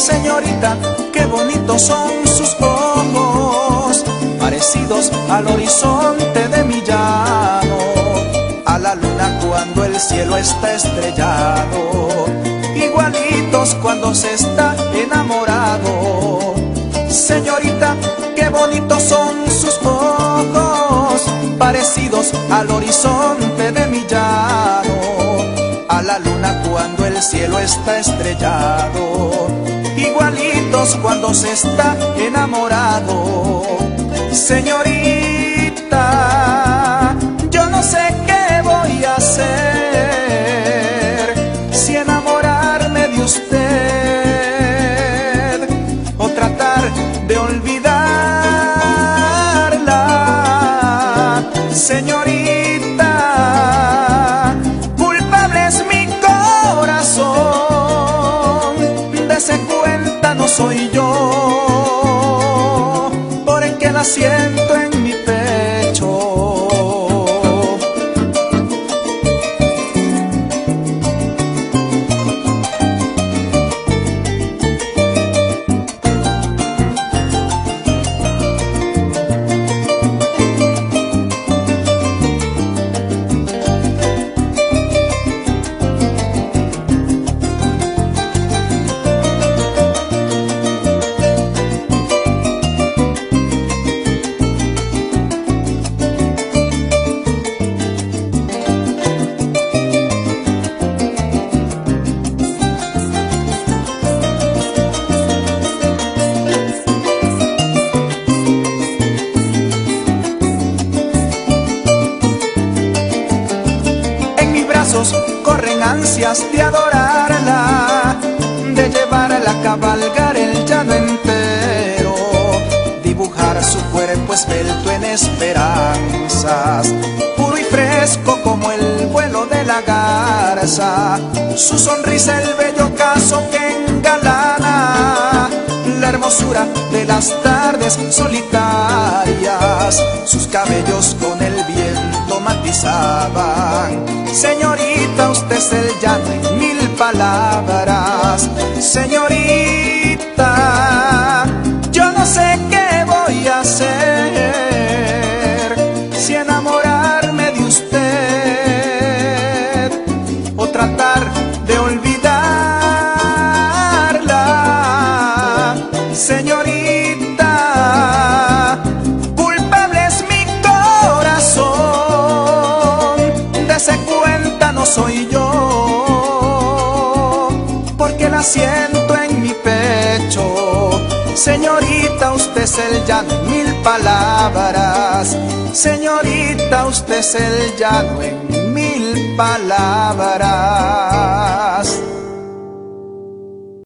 señorita, qué bonitos son sus ojos, parecidos al horizonte de mi llano, a la luna cuando el cielo está estrellado, igualitos cuando se está enamorado. Señorita, qué bonitos son sus ojos, parecidos al horizonte de mi llano, a la luna cuando el cielo está estrellado, igualitos cuando se está enamorado. Señorita, yo no sé qué voy a hacer, si enamorarme de usted o tratar de olvidarla. Señorita, culpable es mi corazón, dese cuenta no soy yo, porque la siento en mi pecho. Corren ansias de adorarla, de llevarla a cabalgar el llano entero, dibujar su cuerpo esbelto en esperanzas, puro y fresco como el vuelo de la garza, su sonrisa el bello caso que engalana la hermosura de las tardes solitarias, sus cabellos con el viento matizaban. Señorita, usted es el llano en mil palabras. Señorita, yo no sé qué voy a hacer, si enamorarme de usted o tratar de olvidarla. Señorita, culpable es mi corazón, dese cuenta no soy yo, porque la siento en mi pecho. Señorita, usted es el llano en mil palabras. Señorita, usted es el llano en mil palabras.